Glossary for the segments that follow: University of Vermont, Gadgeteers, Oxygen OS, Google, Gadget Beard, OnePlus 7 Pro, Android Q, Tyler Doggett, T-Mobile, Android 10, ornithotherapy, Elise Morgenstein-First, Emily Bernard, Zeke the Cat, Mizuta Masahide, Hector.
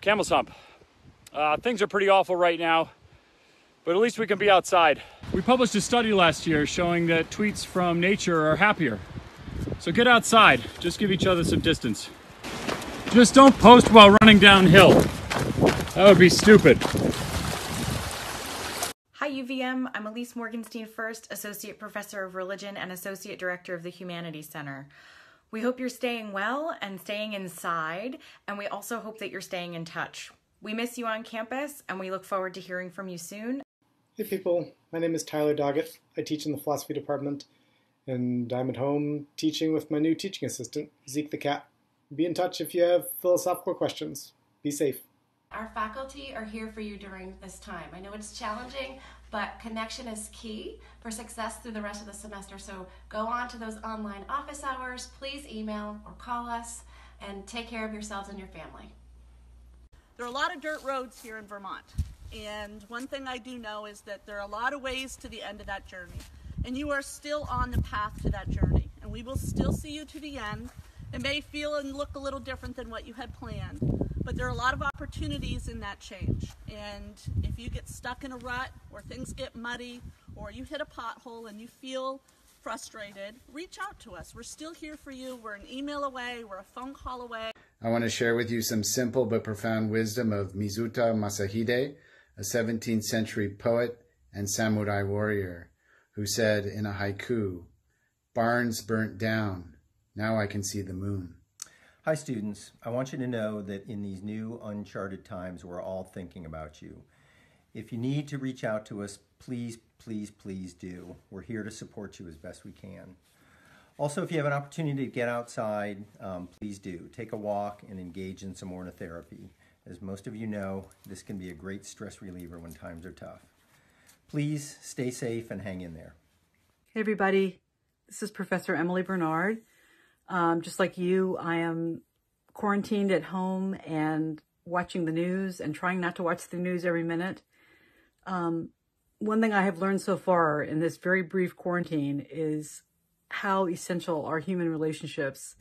camel hump. Things are pretty awful right now, but at least we can be outside. We published a study last year showing that tweets from nature are happier. So get outside, just give each other some distance. Just don't post while running downhill. That would be stupid. Hi UVM, I'm Elise Morgenstein-First, Associate Professor of Religion and Associate Director of the Humanities Center. We hope you're staying well and staying inside, and we also hope that you're staying in touch. We miss you on campus, and we look forward to hearing from you soon. Hey people, my name is Tyler Doggett. I teach in the philosophy department, and I'm at home teaching with my new teaching assistant, Zeke the Cat. Be in touch if you have philosophical questions. Be safe. Our faculty are here for you during this time. I know it's challenging, but connection is key for success through the rest of the semester. So go on to those online office hours. Please email or call us, and take care of yourselves and your family. There are a lot of dirt roads here in Vermont. And one thing I do know is that there are a lot of ways to the end of that journey. And you are still on the path to that journey. And we will still see you to the end. It may feel and look a little different than what you had planned, but there are a lot of opportunities in that change. And if you get stuck in a rut, or things get muddy, or you hit a pothole and you feel frustrated, reach out to us. We're still here for you. We're an email away, we're a phone call away. I want to share with you some simple but profound wisdom of Mizuta Masahide, a 17th century poet and samurai warrior, who said in a haiku, "Barns burnt down. Now I can see the moon." Hi students, I want you to know that in these new uncharted times, we're all thinking about you. If you need to reach out to us, please, please, please do. We're here to support you as best we can. Also, if you have an opportunity to get outside, please do. Take a walk and engage in some ornithotherapy. As most of you know, this can be a great stress reliever when times are tough. Please stay safe and hang in there. Hey everybody, this is Professor Emily Bernard. Just like you, I am quarantined at home and watching the news and trying not to watch the news every minute. One thing I have learned so far in this very brief quarantine is how essential are human relationships.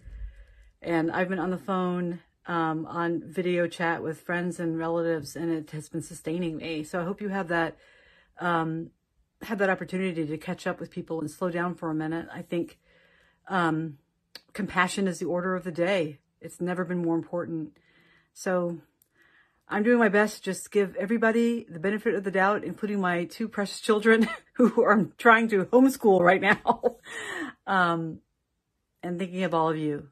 And I've been on the phone, on video chat with friends and relatives, and it has been sustaining me. So I hope you have that opportunity to catch up with people and slow down for a minute. I think, compassion is the order of the day. It's never been more important. So I'm doing my best to just give everybody the benefit of the doubt, including my two precious children who are trying to homeschool right now. And thinking of all of you.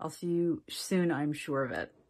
I'll see you soon, I'm sure of it.